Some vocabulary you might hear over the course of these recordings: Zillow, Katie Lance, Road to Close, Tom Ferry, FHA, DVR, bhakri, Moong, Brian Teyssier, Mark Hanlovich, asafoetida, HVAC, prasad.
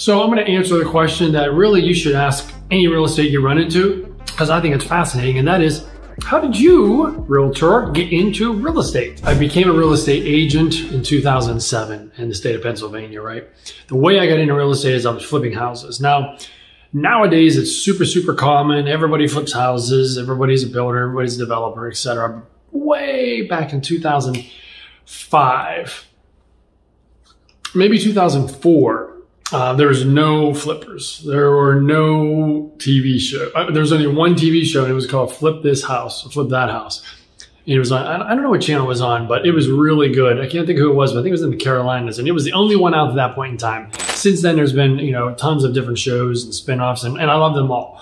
So I'm going to answer the question that really you should ask any real estate you run into, because I think it's fascinating, and that is, how did you, realtor, get into real estate? I became a real estate agent in 2007 in the state of Pennsylvania, right? The way I got into real estate is I was flipping houses. Now, nowadays it's super, super common. Everybody flips houses. Everybody's a builder, everybody's a developer, etc. Way back in 2005, maybe 2004, there was no flippers. There were no TV show. There was only one TV show, and it was called Flip This House, Flip That House. And it was on, I don't know what channel it was on, but it was really good. I can't think who it was, but I think it was in the Carolinas, and it was the only one out at that point in time. Since then, there's been, you know, tons of different shows and spinoffs, and I love them all.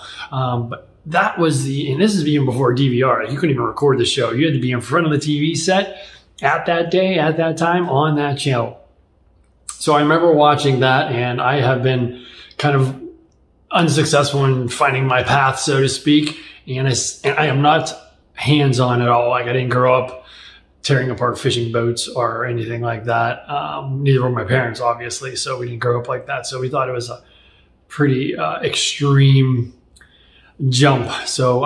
But that was the, and this is even before DVR. Like, you couldn't even record the show. You had to be in front of the TV set at that day, at that time, on that channel. So I remember watching that, and I have been kind of unsuccessful in finding my path, so to speak. And I am not hands-on at all. Like, I didn't grow up tearing apart fishing boats or anything like that. Neither were my parents, obviously. So we didn't grow up like that. So we thought it was a pretty extreme jump. So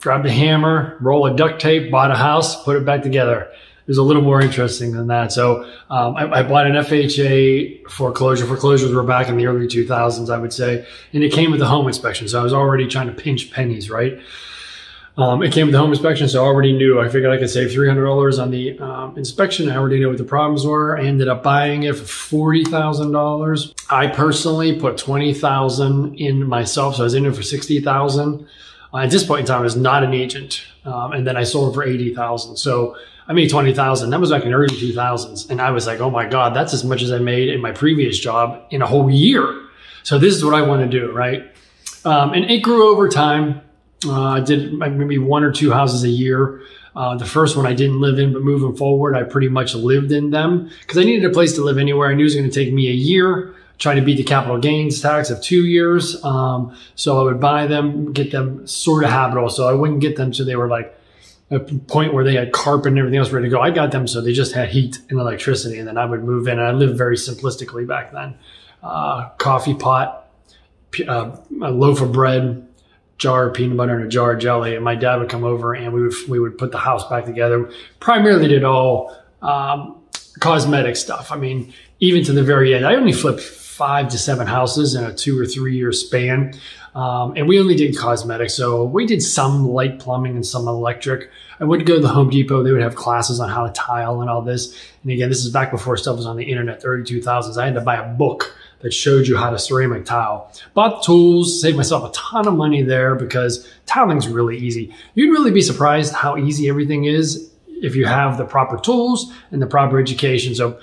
grabbed a hammer, roll of duct tape, bought a house, put it back together. It was a little more interesting than that. So I bought an FHA foreclosure. Foreclosures were back in the early 2000s, I would say. And it came with the home inspection. So I was already trying to pinch pennies, right? It came with the home inspection, so I already knew. I figured I could save $300 on the inspection. I already knew what the problems were. I ended up buying it for $40,000. I personally put $20,000 in myself. So I was in it for $60,000. At this point in time, I was not an agent. And then I sold it for $80,000. So I made $20,000. That was back in the early 2000s. And I was like, oh my God, that's as much as I made in my previous job in a whole year. So this is what I want to do, right? And it grew over time. I did maybe one or two houses a year. The first one I didn't live in, but moving forward, I pretty much lived in them because I needed a place to live anywhere. I knew it was going to take me a year, trying to beat the capital gains tax of 2 years. So I would buy them, get them sort of habitable. So I wouldn't get them so they were like, a point where they had carpet and everything else ready to go. I got them so they just had heat and electricity, and then I would move in. And I lived very simplistically back then. Coffee pot, a loaf of bread, jar of peanut butter, and a jar of jelly. And my dad would come over, and we would put the house back together. Primarily did all cosmetic stuff. I mean, even to the very end, I only flipped 5 to 7 houses in a 2 or 3 year span. And we only did cosmetics. So we did some light plumbing and some electric. I would go to the Home Depot. They would have classes on how to tile and all this. And again, this is back before stuff was on the internet, early 2000s. I had to buy a book that showed you how to ceramic tile. Bought tools, saved myself a ton of money there because tiling's really easy. You'd really be surprised how easy everything is if you have the proper tools and the proper education. So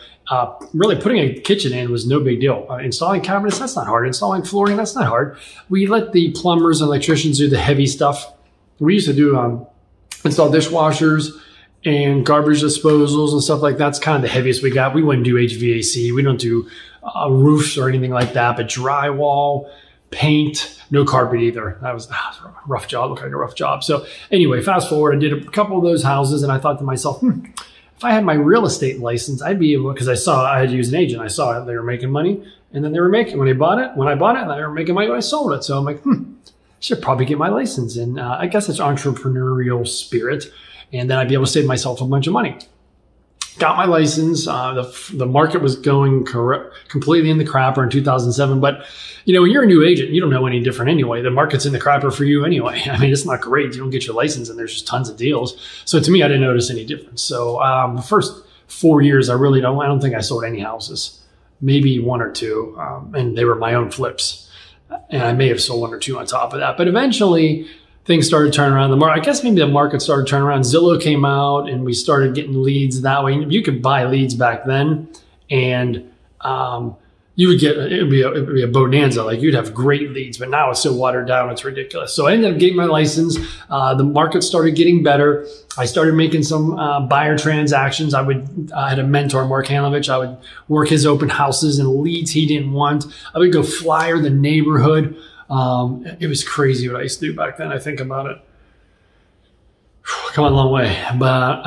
really putting a kitchen in was no big deal. Installing cabinets, that's not hard. Installing flooring, that's not hard. We let the plumbers and electricians do the heavy stuff. We used to do install dishwashers and garbage disposals and stuff like that. That's kind of the heaviest we got. We wouldn't do HVAC. We don't do roofs or anything like that, but drywall, paint, no carpet either. That was a rough job, looked like a rough job. So anyway, fast forward, I did a couple of those houses and I thought to myself, if I had my real estate license, I'd be able, because I saw I had to use an agent. I saw they were making money, and then they were making when I bought it, they were making money when I sold it. So I'm like, I should probably get my license. And I guess it's entrepreneurial spirit. And then I'd be able to save myself a bunch of money. Got my license. The market was going completely in the crapper in 2007. But you know, when you're a new agent, you don't know any different anyway. The market's in the crapper for you anyway. I mean, it's not great. You don't get your license, and there's just tons of deals. So to me, I didn't notice any difference. So the first 4 years, I don't think I sold any houses. Maybe 1 or 2, and they were my own flips. And I may have sold 1 or 2 on top of that. But eventually, things started turning around. I guess maybe the market started turning around. Zillow came out, and we started getting leads that way. You could buy leads back then, and you would get, it would be a bonanza. Like, you'd have great leads, but now it's so watered down, it's ridiculous. So I ended up getting my license. The market started getting better. I started making some buyer transactions. I had a mentor, Mark Hanlovich. I would work his open houses and leads he didn't want. I would go flyer the neighborhood. It was crazy what I used to do back then. I think about it. come a long way. But,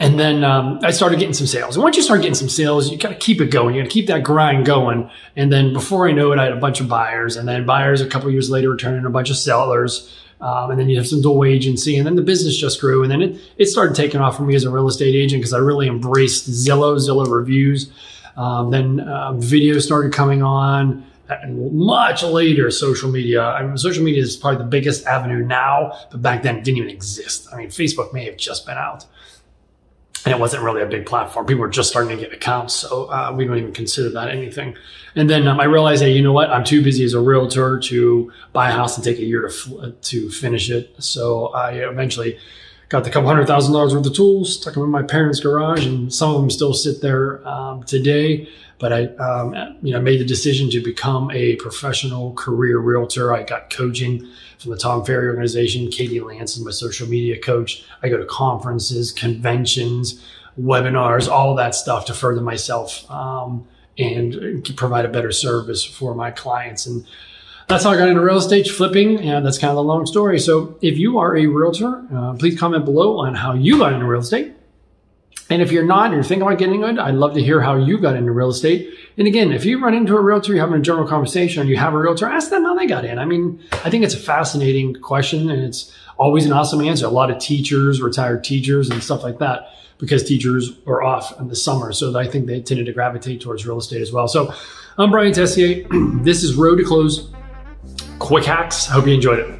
and then, I started getting some sales. And once you start getting some sales, you got to keep it going. You got to keep that grind going. And then before I know it, I had a bunch of buyers, and then buyers a couple of years later were turning a bunch of sellers. And then you have some dual agency, and then the business just grew. And then it started taking off for me as a real estate agent, because I really embraced Zillow reviews. Video started coming on. And much later, social media. I mean, social media is probably the biggest avenue now, but back then it didn't even exist. I mean, Facebook may have just been out, and it wasn't really a big platform. People were just starting to get accounts, so we don't even consider that anything. And then I realized, hey, you know what? I'm too busy as a realtor to buy a house and take a year to finish it. So I eventually got the $200,000 worth of tools, stuck them in my parents' garage, and some of them still sit there today. But I, made the decision to become a professional career realtor. I got coaching from the Tom Ferry organization. Katie Lance is my social media coach. I go to conferences, conventions, webinars, all that stuff to further myself and provide a better service for my clients. And that's how I got into real estate flipping, and that's kind of the long story. So if you are a realtor, please comment below on how you got into real estate. And if you're not, and you're thinking about getting into it, I'd love to hear how you got into real estate. And again, if you run into a realtor, you're having a general conversation, and you have a realtor, ask them how they got in. I mean, I think it's a fascinating question, and it's always an awesome answer. A lot of teachers, retired teachers and stuff like that, because teachers are off in the summer. So I think they tended to gravitate towards real estate as well. So I'm Brian Teyssier. This is Road to Close. Quick hacks. I hope you enjoyed it.